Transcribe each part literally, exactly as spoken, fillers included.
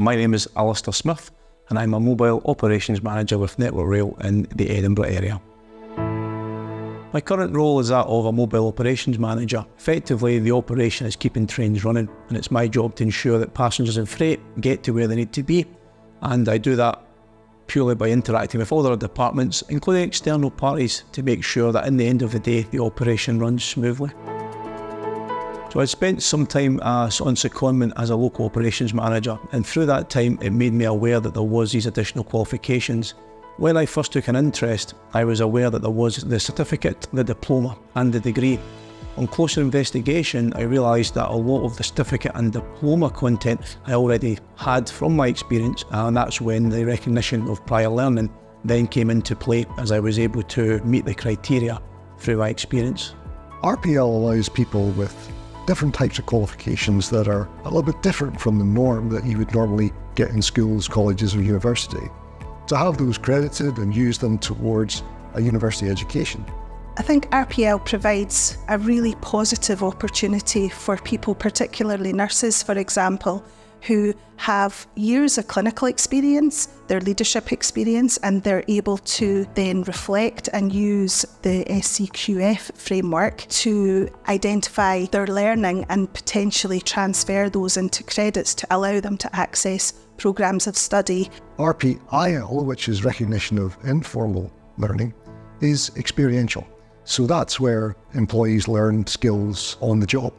My name is Alistair Smith and I'm a Mobile Operations Manager with Network Rail in the Edinburgh area. My current role is that of a Mobile Operations Manager. Effectively, the operation is keeping trains running and it's my job to ensure that passengers and freight get to where they need to be, and I do that purely by interacting with all other departments, including external parties, to make sure that in the end of the day the operation runs smoothly. So I spent some time uh, on secondment as a local operations manager, and through that time it made me aware that there was these additional qualifications. When I first took an interest, I was aware that there was the certificate, the diploma and the degree. On closer investigation, I realised that a lot of the certificate and diploma content I already had from my experience, and that's when the recognition of prior learning then came into play, as I was able to meet the criteria through my experience. R P L allows people with different types of qualifications that are a little bit different from the norm that you would normally get in schools, colleges or university, to have those credited and use them towards a university education. I think R P L provides a really positive opportunity for people, particularly nurses, for example, who have years of clinical experience, their leadership experience, and they're able to then reflect and use the S C Q F framework to identify their learning and potentially transfer those into credits to allow them to access programmes of study. R P I L, which is recognition of informal learning, is experiential. So that's where employees learn skills on the job.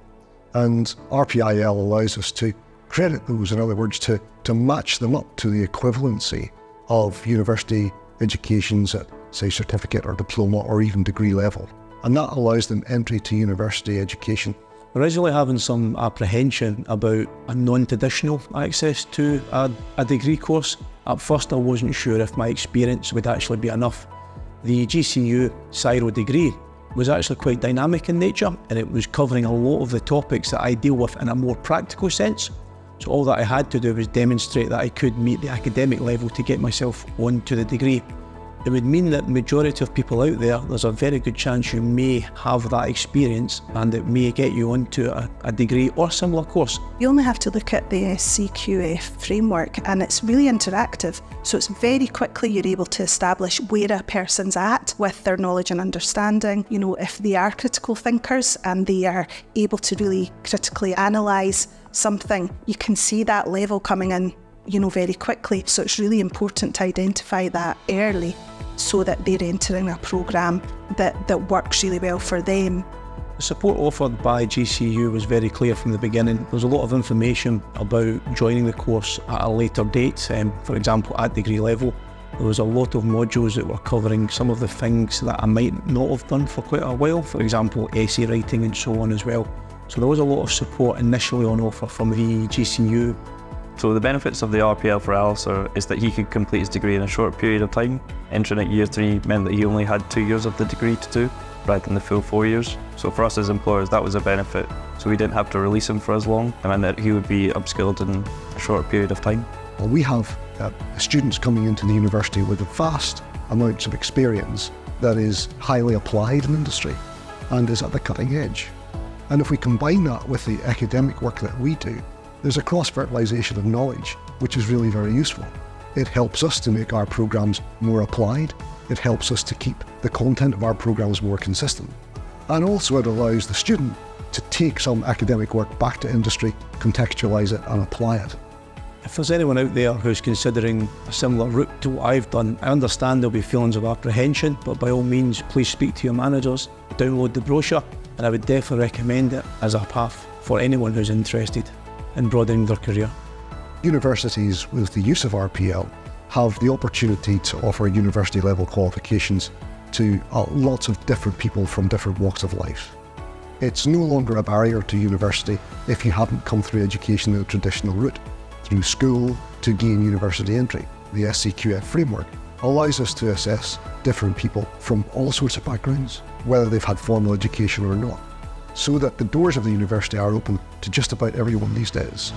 And R P I L allows us to credit those, in other words, to, to match them up to the equivalency of university educations at, say, certificate or diploma or even degree level. And that allows them entry to university education. Originally having some apprehension about a non-traditional access to a, a degree course. At first I wasn't sure if my experience would actually be enough. The G C U S I R O degree was actually quite dynamic in nature, and it was covering a lot of the topics that I deal with in a more practical sense. So all that I had to do was demonstrate that I could meet the academic level to get myself onto the degree. It would mean that the majority of people out there, there's a very good chance you may have that experience and it may get you onto a, a degree or similar course. You only have to look at the S C Q F framework and it's really interactive. So it's very quickly you're able to establish where a person's at with their knowledge and understanding. You know, if they are critical thinkers and they are able to really critically analyse something, you can see that level coming in, you know, very quickly. So it's really important to identify that early so that they're entering a programme that, that works really well for them. The support offered by G C U was very clear from the beginning. There was a lot of information about joining the course at a later date, um, for example at degree level. There was a lot of modules that were covering some of the things that I might not have done for quite a while, for example essay writing and so on as well. So there was a lot of support initially on offer from the G C U. So the benefits of the R P L for Alistair is that he could complete his degree in a short period of time. Entering at year three meant that he only had two years of the degree to do, rather than the full four years. So for us as employers, that was a benefit. So we didn't have to release him for as long, and that he would be upskilled in a short period of time. Well, we have uh, students coming into the university with vast amounts of experience that is highly applied in industry and is at the cutting edge. And if we combine that with the academic work that we do, there's a cross-fertilisation of knowledge, which is really very useful. It helps us to make our programmes more applied. It helps us to keep the content of our programmes more consistent. And also it allows the student to take some academic work back to industry, contextualise it and apply it. If there's anyone out there who's considering a similar route to what I've done, I understand there'll be feelings of apprehension, but by all means, please speak to your managers, download the brochure, and I would definitely recommend it as a path for anyone who's interested in broadening their career. Universities with the use of R P L have the opportunity to offer university level qualifications to uh, lots of different people from different walks of life. It's no longer a barrier to university if you haven't come through education in the traditional route, through school to gain university entry. The S C Q F framework allows us to assess different people from all sorts of backgrounds, whether they've had formal education or not, so that the doors of the university are open to just about everyone these days.